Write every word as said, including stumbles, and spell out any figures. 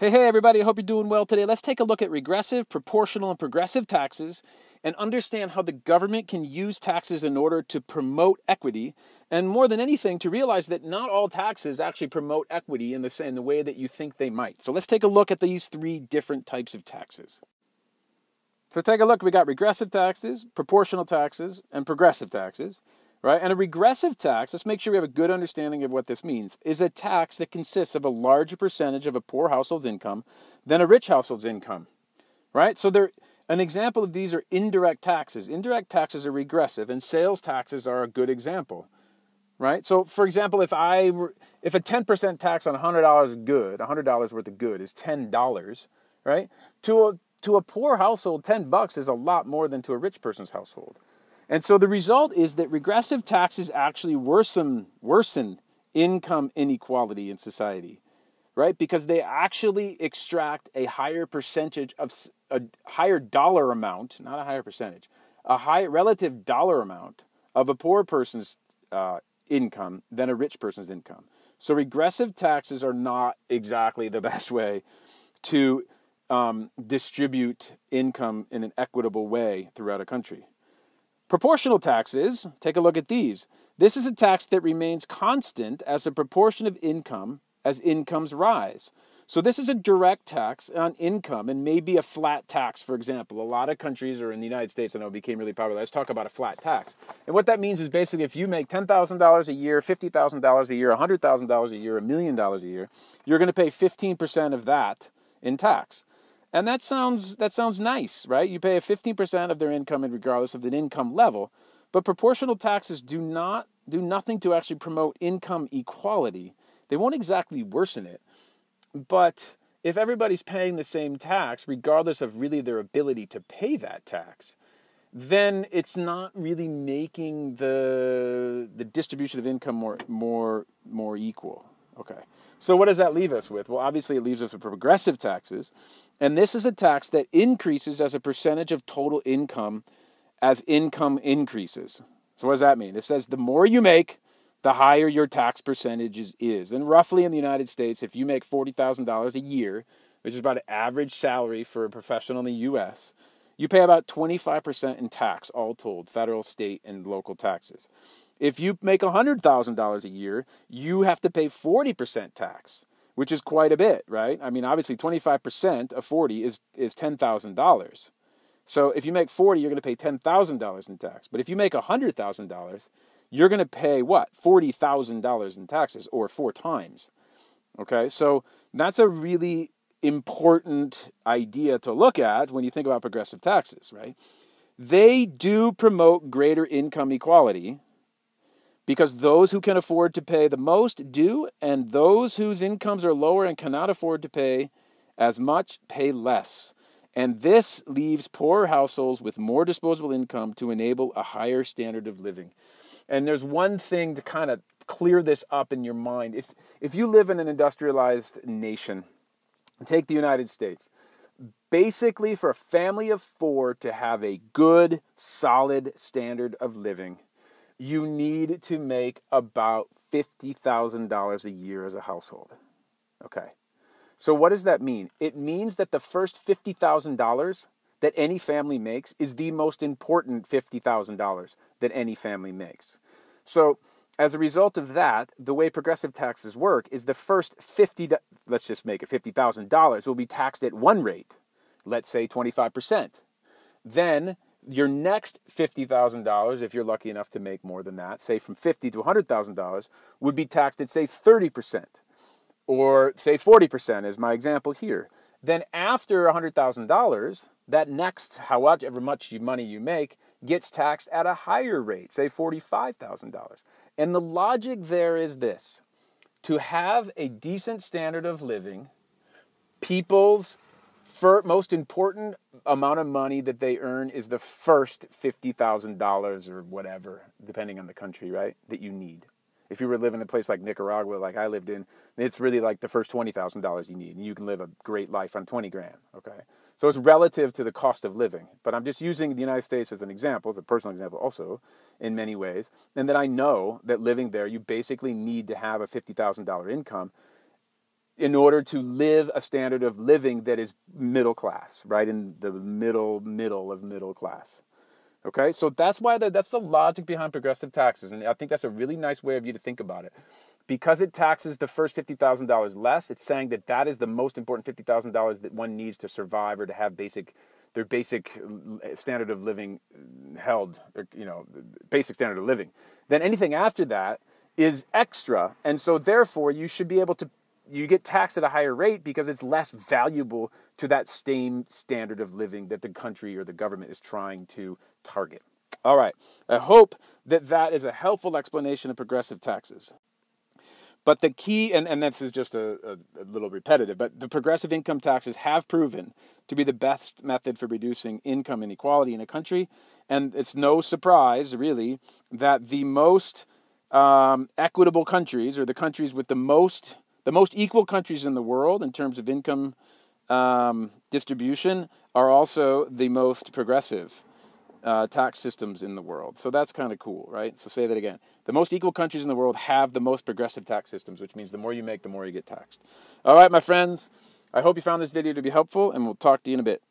Hey, hey, everybody, I hope you're doing well today. Let's take a look at regressive, proportional, and progressive taxes and understand how the government can use taxes in order to promote equity, and more than anything, to realize that not all taxes actually promote equity in the, in the way that you think they might. So let's take a look at these three different types of taxes. So take a look. We got regressive taxes, proportional taxes, and progressive taxes. Right? And a regressive tax, let's make sure we have a good understanding of what this means, is a tax that consists of a larger percentage of a poor household's income than a rich household's income, right? So there, an example of these are indirect taxes. Indirect taxes are regressive, and sales taxes are a good example, right? So, for example, if I were, if a ten percent tax on one hundred dollars good, one hundred dollars worth of good is ten dollars, right? To a, to a poor household, ten bucks is a lot more than to a rich person's household. And so the result is that regressive taxes actually worsen, worsen income inequality in society, right? Because they actually extract a higher percentage of a higher dollar amount, not a higher percentage, a high relative dollar amount of a poor person's uh, income than a rich person's income. So regressive taxes are not exactly the best way to um, distribute income in an equitable way throughout a country. Proportional taxes, take a look at these. This is a tax that remains constant as a proportion of income as incomes rise. So this is a direct tax on income and may be a flat tax, for example. A lot of countries, or in the United States, I know, became really popular. Let's talk about a flat tax. And what that means is basically if you make ten thousand dollars a year, fifty thousand dollars a year, one hundred thousand dollars a year, a million dollars a year, you're going to pay fifteen percent of that in tax. And that sounds, that sounds nice, right? You pay a fifteen percent of their income regardless of the income level, but proportional taxes do not do nothing to actually promote income equality. They won't exactly worsen it, but if everybody's paying the same tax, regardless of really their ability to pay that tax, then it's not really making the, the distribution of income more, more, more equal. Okay, so what does that leave us with? Well, obviously it leaves us with progressive taxes, and this is a tax that increases as a percentage of total income as income increases. So what does that mean? It says the more you make, the higher your tax percentage is. And roughly in the United States, if you make forty thousand dollars a year, which is about an average salary for a professional in the U S, you pay about twenty-five percent in tax, all told, federal, state, and local taxes. If you make one hundred thousand dollars a year, you have to pay forty percent tax, which is quite a bit, right? I mean, obviously, twenty-five percent of forty is, is ten thousand dollars. So if you make forty, you're going to pay ten thousand dollars in tax. But if you make one hundred thousand dollars, you're going to pay, what, forty thousand dollars in taxes, or four times, okay? So that's a really important idea to look at when you think about progressive taxes, right? They do promote greater income equality, because those who can afford to pay the most do, and those whose incomes are lower and cannot afford to pay as much pay less. And this leaves poor households with more disposable income to enable a higher standard of living. And there's one thing to kind of clear this up in your mind. If, if you live in an industrialized nation, take the United States, basically for a family of four to have a good, solid standard of living, you need to make about fifty thousand dollars a year as a household. Okay, so what does that mean? It means that the first fifty thousand dollars that any family makes is the most important fifty thousand dollars that any family makes. So as a result of that, the way progressive taxes work is the first fifty, let's just make it fifty thousand dollars, will be taxed at one rate, let's say twenty-five percent. Then your next fifty thousand dollars, if you're lucky enough to make more than that, say from fifty thousand dollars to one hundred thousand dollars, would be taxed at, say, thirty percent, or say forty percent is my example here. Then after one hundred thousand dollars, that next, however much money you make, gets taxed at a higher rate, say forty-five thousand dollars. And the logic there is this: to have a decent standard of living, people's For most important amount of money that they earn is the first fifty thousand dollars or whatever, depending on the country, right, that you need. If you were living in a place like Nicaragua, like I lived in, it's really like the first twenty thousand dollars you need, and you can live a great life on twenty grand, okay? So it's relative to the cost of living, but I'm just using the United States as an example, as a personal example also, in many ways, and that I know that living there, you basically need to have a fifty thousand dollar income in order to live a standard of living that is middle class, right? In the middle, middle of middle class. Okay, so that's why the, that's the logic behind progressive taxes. And I think that's a really nice way of you to think about it. Because it taxes the first fifty thousand dollars less, it's saying that that is the most important fifty thousand dollars that one needs to survive or to have basic, their basic standard of living held, or, you know, basic standard of living. Then anything after that is extra. And so therefore you should be able to, you get taxed at a higher rate because it's less valuable to that same standard of living that the country or the government is trying to target. All right, I hope that that is a helpful explanation of progressive taxes. But the key, and, and this is just a, a, a little repetitive, but the progressive income taxes have proven to be the best method for reducing income inequality in a country. And it's no surprise, really, that the most um, equitable countries, or the countries with the most The most equal countries in the world in terms of income um, distribution are also the most progressive uh, tax systems in the world. So that's kind of cool, right? So say that again. The most equal countries in the world have the most progressive tax systems, which means the more you make, the more you get taxed. All right, my friends, I hope you found this video to be helpful, and we'll talk to you in a bit.